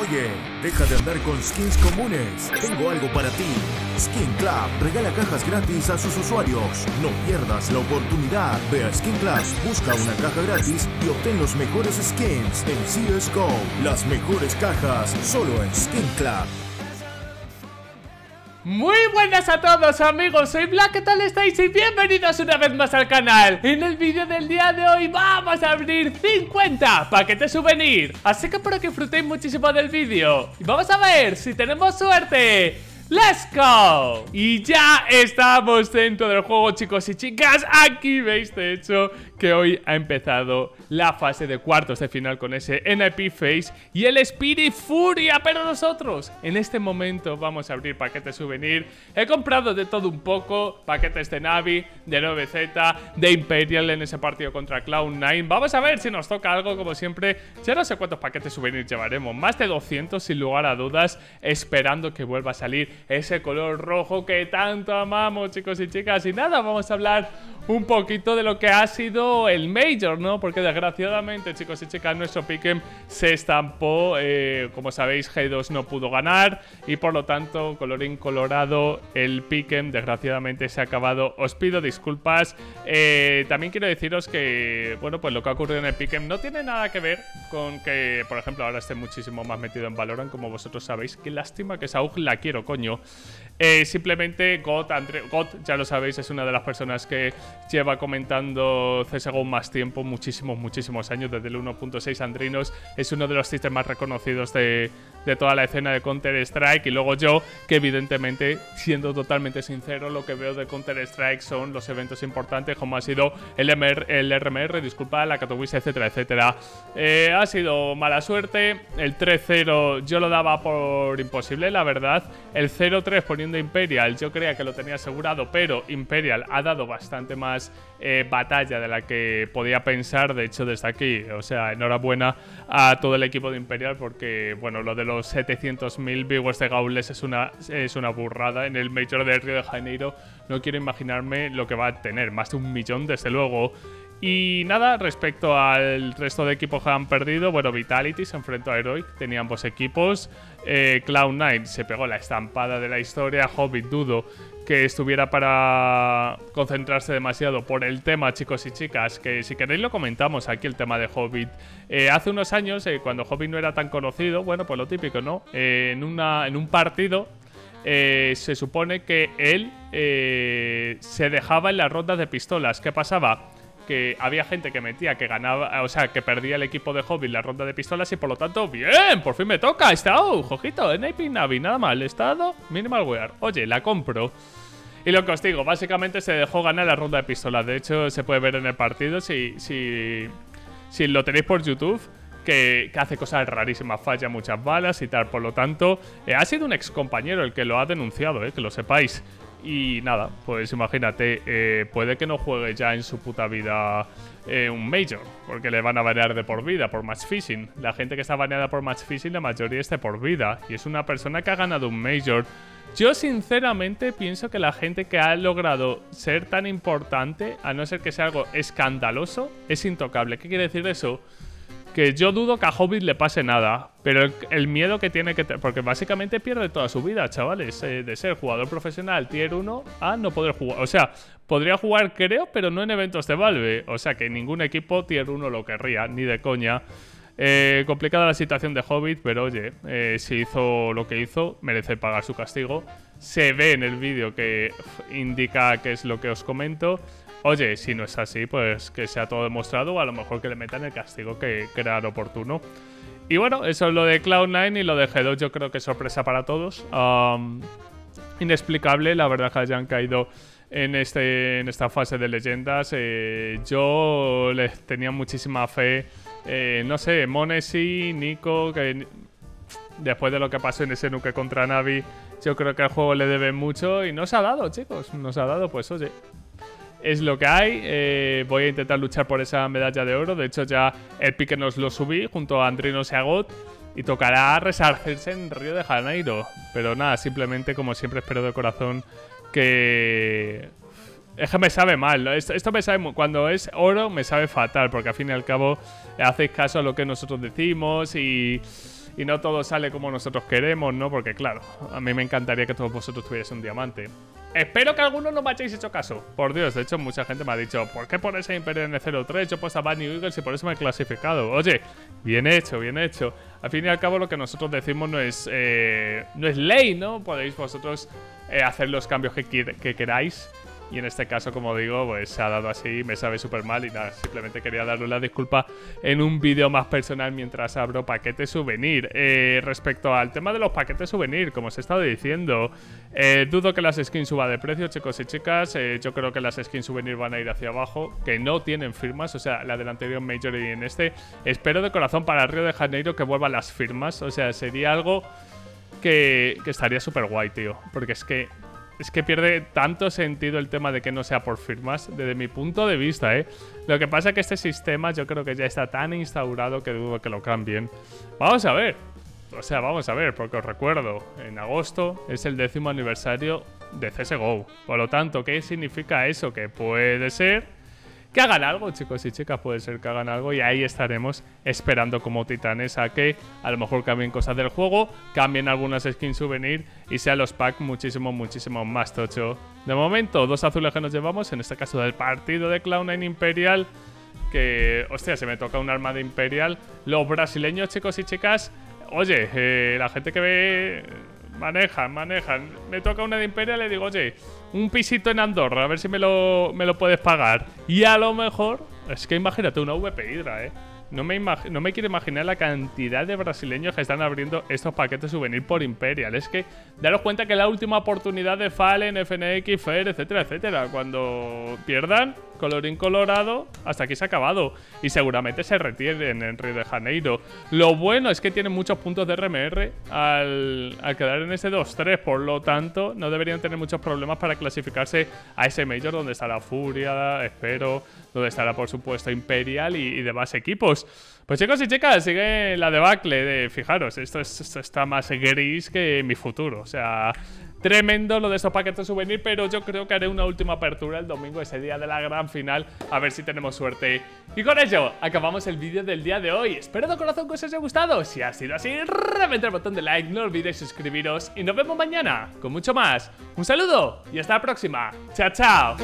Oye, deja de andar con skins comunes. Tengo algo para ti. Skin Club regala cajas gratis a sus usuarios. No pierdas la oportunidad. Ve a Skin Club, busca una caja gratis y obtén los mejores skins en CSGO. Las mejores cajas solo en Skin Club. Muy buenas a todos amigos, soy Black, ¿qué tal estáis? Y bienvenidos una vez más al canal. En el vídeo del día de hoy vamos a abrir 50 paquetes souvenir, así que espero que disfrutéis muchísimo del vídeo. Y vamos a ver si tenemos suerte. ¡Let's go! Y ya estamos dentro del juego, chicos y chicas. Aquí veis, de hecho, que hoy ha empezado la fase de cuartos de final con ese NIP Face y el Spirit Furia. Pero nosotros, en este momento, vamos a abrir paquetes souvenir. He comprado de todo un poco, paquetes de Navi, de 9Z, de Imperial en ese partido contra Cloud9. Vamos a ver si nos toca algo, como siempre. Ya no sé cuántos paquetes souvenir llevaremos. Más de 200, sin lugar a dudas, esperando que vuelva a salir ese color rojo que tanto amamos, chicos y chicas. Y nada, vamos a hablar un poquito de lo que ha sido el Major, ¿no? Porque desgraciadamente, chicos y chicas, nuestro pick'em se estampó. Como sabéis, G2 no pudo ganar y por lo tanto, colorín colorado, el pick'em desgraciadamente se ha acabado. Os pido disculpas. También quiero deciros que, bueno, pues lo que ha ocurrido en el pick'em no tiene nada que ver con que, por ejemplo, ahora esté muchísimo más metido en Valorant, como vosotros sabéis. Qué lástima que Saúl la quiero, coño. Simplemente God, ya lo sabéis, es una de las personas que lleva comentando CSGO más tiempo, muchísimos años, desde el 1.6 Andrinos, es uno de los sistemas más reconocidos de toda la escena de Counter-Strike. Y luego yo, que evidentemente, siendo totalmente sincero, lo que veo de Counter-Strike son los eventos importantes, como ha sido el RMR, disculpa, la Katowice, etcétera, etcétera. Ha sido mala suerte, el 3-0 yo lo daba por imposible, la verdad. El 0-3 poniendo Imperial, yo creía que lo tenía asegurado, pero Imperial ha dado bastante más batalla de la que podía pensar. De hecho, desde aquí, o sea, enhorabuena a todo el equipo de Imperial, porque, bueno, lo de los 700.000 viewers de Gaules es una burrada. En el Major de Rio de Janeiro no quiero imaginarme lo que va a tener, más de 1 millón desde luego. Y nada, respecto al resto de equipos que han perdido, bueno, Vitality se enfrentó a Heroic, tenía ambos equipos. Cloud9 se pegó la estampada de la historia. Hobbit, dudo que estuviera para concentrarse demasiado por el tema, chicos y chicas, que si queréis lo comentamos aquí, el tema de Hobbit. Hace unos años, cuando Hobbit no era tan conocido, bueno, pues lo típico, ¿no? En un partido se supone que él se dejaba en las rondas de pistolas. ¿Qué pasaba? Que había gente que metía, que ganaba, o sea, que perdía el equipo de Hobbit la ronda de pistolas y por lo tanto, bien, por fin me toca, está, ojito, NIP Navi, nada mal, estado, minimal wear, oye, la compro. Y lo que os digo, básicamente se dejó ganar la ronda de pistolas, de hecho se puede ver en el partido, si lo tenéis por YouTube, que hace cosas rarísimas, falla muchas balas y tal, por lo tanto, ha sido un excompañero el que lo ha denunciado, que lo sepáis. Y nada, pues imagínate, puede que no juegue ya en su puta vida un Major, porque le van a banear de por vida por match fishing. La gente que está baneada por match fishing, la mayoría está por vida, y es una persona que ha ganado un Major. Yo sinceramente pienso que la gente que ha logrado ser tan importante, a no ser que sea algo escandaloso, es intocable. ¿Qué quiere decir eso? Que yo dudo que a Hobbit le pase nada, pero el miedo que tiene que tener, porque básicamente pierde toda su vida, chavales, de ser jugador profesional tier 1 a no poder jugar. O sea, podría jugar, creo, pero no en eventos de Valve. O sea, que ningún equipo tier 1 lo querría, ni de coña. Complicada la situación de Hobbit, pero oye, si hizo lo que hizo, merece pagar su castigo. Se ve en el vídeo que indica qué es lo que os comento. Oye, si no es así, pues que sea todo demostrado, o a lo mejor que le metan el castigo que era oportuno. Y bueno, eso es lo de Cloud9 y lo de G2. Yo creo que es sorpresa para todos. Inexplicable, la verdad, que hayan caído en esta fase de leyendas. Yo les tenía muchísima fe. No sé, Monesi, Nico, que después de lo que pasó en ese nuke contra Navi, yo creo que al juego le debe mucho. Y no se ha dado, chicos. No se ha dado, pues oye, es lo que hay. Voy a intentar luchar por esa medalla de oro. De hecho, ya el pique nos lo subí junto a Andrinos y a God, y tocará resarcirse en Río de Janeiro. Pero nada, simplemente, como siempre, espero de corazón que... Es que me sabe mal, ¿no? Esto me sabe... Cuando es oro me sabe fatal, porque al fin y al cabo hacéis caso a lo que nosotros decimos y... y no todo sale como nosotros queremos, ¿no? Porque claro, a mí me encantaría que todos vosotros tuvierais un diamante. Espero que algunos no me hayáis hecho caso. Por Dios, de hecho mucha gente me ha dicho, ¿por qué ponéis a Imperial en el 0-3? Yo he puesto a Bad New Eagles y por eso me he clasificado. Oye, bien hecho, bien hecho. Al fin y al cabo lo que nosotros decimos no es ley, ¿no? Podéis vosotros hacer los cambios que queráis. Y en este caso, como digo, pues se ha dado así, me sabe súper mal y nada, simplemente quería daros la disculpa en un vídeo más personal mientras abro paquetes souvenir. Respecto al tema de los paquetes souvenir, como os he estado diciendo, dudo que las skins suban de precio, chicos y chicas. Yo creo que las skins souvenir van a ir hacia abajo, que no tienen firmas, o sea, la del anterior Major y en este. Espero de corazón para Río de Janeiro que vuelvan las firmas, o sea, sería algo que estaría súper guay, tío, porque es que pierde tanto sentido el tema de que no sea por firmas, desde mi punto de vista, ¿eh? Lo que pasa es que este sistema yo creo que ya está tan instaurado que dudo que lo cambien. Vamos a ver. O sea, vamos a ver, porque os recuerdo, en agosto es el 10º aniversario de CSGO. Por lo tanto, ¿qué significa eso? Que puede ser que hagan algo, chicos y chicas, puede ser que hagan algo y ahí estaremos esperando como titanes a que a lo mejor cambien cosas del juego, cambien algunas skins souvenir y sean los packs muchísimo, muchísimo más tocho. De momento, dos azules que nos llevamos, en este caso del partido de Cloud9 Imperial, que, hostia, se me toca un arma de Imperial. Los brasileños, chicos y chicas, oye, la gente que ve... Manejan. Me toca una de Imperial y le digo, oye, un pisito en Andorra, a ver si me lo puedes pagar. Y a lo mejor, es que imagínate una VP Hydra, ¿eh? No me quiero imaginar la cantidad de brasileños que están abriendo estos paquetes souvenir por Imperial. Es que daros cuenta que la última oportunidad de Fallen, FNX, Fair, etcétera, etcétera. Cuando pierdan, colorín colorado, hasta aquí se ha acabado. Y seguramente se retiren en Río de Janeiro. Lo bueno es que tienen muchos puntos de RMR al quedar en ese 2-3. Por lo tanto, no deberían tener muchos problemas para clasificarse a ese Major, donde estará Furia, espero, donde estará por supuesto Imperial y demás equipos. Pues chicos y chicas, sigue la debacle de, fijaros, esto está más gris que mi futuro. O sea, tremendo lo de estos paquetes souvenir, pero yo creo que haré una última apertura el domingo, ese día de la gran final, a ver si tenemos suerte. Y con ello, acabamos el vídeo del día de hoy. Espero de corazón que os haya gustado. Si ha sido así, reventad el botón de like, no olvidéis suscribiros y nos vemos mañana con mucho más. Un saludo y hasta la próxima. Chao, chao.